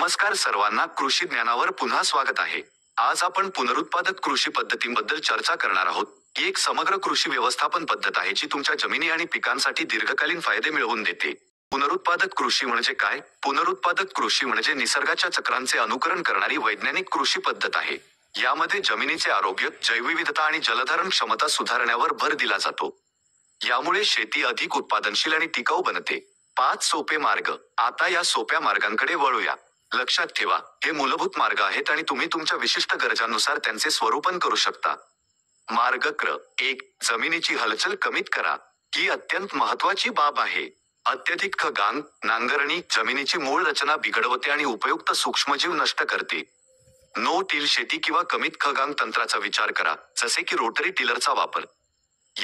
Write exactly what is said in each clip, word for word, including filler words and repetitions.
नमस्कार सर्वांना, कृषी ज्ञानावर पुन्हा स्वागत आहे। आज आपण पुनरुत्पादक कृषी पद्धतींबद्दल चर्चा करणार आहोत। ही एक समग्र कृषी व्यवस्थापन पद्धत आहे जी तुमच्या जमिनी आणि पिकांसाठी दीर्घकालीन फायदे मिळवून देते। पुनरुत्पादक कृषी म्हणजे काय? पुनरुत्पादक कृषी म्हणजे निसर्गाच्या चक्रांचे अनुकरण करणारी वैज्ञानिक कृषी पद्धत आहे। यामध्ये जमिनीचे आरोग्य, जैवविविधता आणि जलधारण क्षमता सुधारण्यावर भर दिला जातो। यामुळे शेती अधिक उत्पादनशील आणि टिकाऊ बनते। पाच सोपे मार्ग। आता या सोप्या मार्गांकडे वळूया। लक्षात ठेवा, हे मूलभूत मार्ग आहेत आणि तुम्ही तुमच्या विशिष्ट गरजांनुसार त्यांचे स्वरूपन करू शकता। मार्ग क्र एक, जमिनीची हलचल कमीत करा। ही अत्यंत महत्वाची बाब आहे। अत्यधिक खगान, नांगरणी जमिनीची मूळ रचना बिघडवते आणि उपयुक्त सूक्ष्मजीव नष्ट करते। नो टिल शेती किंवा कमीत खगान तंत्राचा विचार करा, जसे की रोटरी टिलरचा वापर।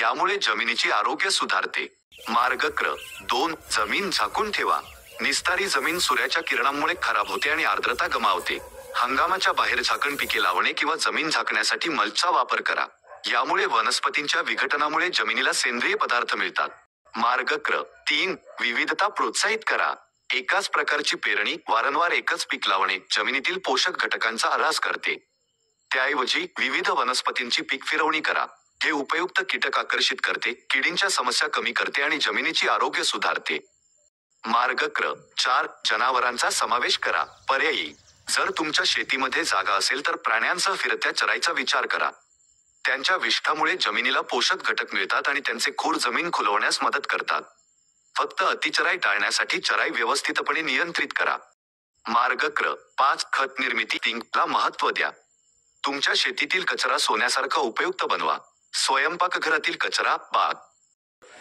यामुळे जमिनीची आरोग्य सुधारते। मार्ग क्र दोन, जमीन झाकून ठेवा। निस्तारी जमीन सूर्याच्या किरणांमुळे खराब होते आणि आर्द्रता गमावते। हंगामाच्या बाहेर झाकण पिके लावणे किंवा जमीन झाकण्यासाठी मल्चचा वापर करा। यामुळे वनस्पतींच्या विघटनामुळे जमिनीला सेंद्रिय पदार्थ मिळतात। मार्ग क्र तीन, विविधता प्रोत्साहित करा। एकाच प्रकारची पेरणी, वारंवार एकच पीक लावणे जमिनीतील पोषक घटकांचा ऱ्हास करते। त्याऐवजी विविध वनस्पतींची पीक फिरवणी करा। हे उपयुक्त कीटक आकर्षित करते, किडींच्या समस्या कमी करते आणि जमिनीची आरोग्य सुधारते। मार्ग क्र चार, जनावरांचा समावेश करा। पर्यायी जर तुमच्या शेतीमध्ये जागा असेल तर प्राण्यांसह फिरत्या चरायचा विचार करा। त्यांच्या विष्ठामुळे जमिनीला पोषक घटक मिळतात आणि त्यांचे खूर जमीन खुलवण्यास मदत करतात। फक्त अतिचराई टाळण्यासाठी चराई व्यवस्थितपणे नियंत्रित करा। मार्ग क्र पाच, खत निर्मिती तिंकला महत्त्व द्या। तुमच्या शेतीतील कचरा सोन्यासारखा उपयुक्त बनवा। स्वयंपाक घरातील कचरा बाग।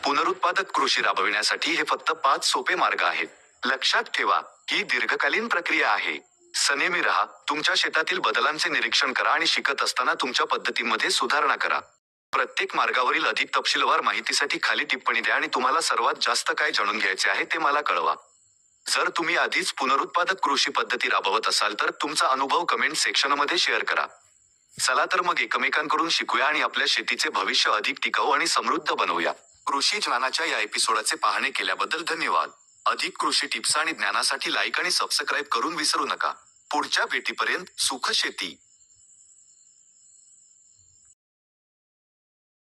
पुनरुत्पादक कृषी राबविण्यासाठी हे फक्त पाच सोपे मार्ग आहेत। लक्षात ठेवा, ही दीर्घकालीन प्रक्रिया आहे। सनेमी राहा, तुमच्या शेतातील बदलांचे निरीक्षण करा आणि शिकत असताना तुमच्या पद्धतीमध्ये सुधारणा करा। प्रत्येक मार्गावरील अधिक तपशीलवार माहितीसाठी खाली टिप्पणी द्या आणि तुम्हाला सर्वात जास्त काय जाणून घ्यायचे आहे ते मला कळवा। जर तुम्ही आधीच पुनरुत्पादक कृषी पद्धती राबवत असाल तर तुमचा अनुभव कमेंट सेक्शनमध्ये शेअर करा। चला तर मग एकमेकांकडून शिकूया आणि आपल्या शेतीचे भविष्य अधिक टिकाऊ आणि समृद्ध बनवूया। कृषी ज्ञानाच्या या एपिसोडाचे पाहणे केल्याबद्दल धन्यवाद। अधिक कृषी टिप्स आणि ज्ञानासाठी लाईक आणि सबस्क्राइब करून विसरू नका। पुढच्या भेटीपर्यंत सुख शेती।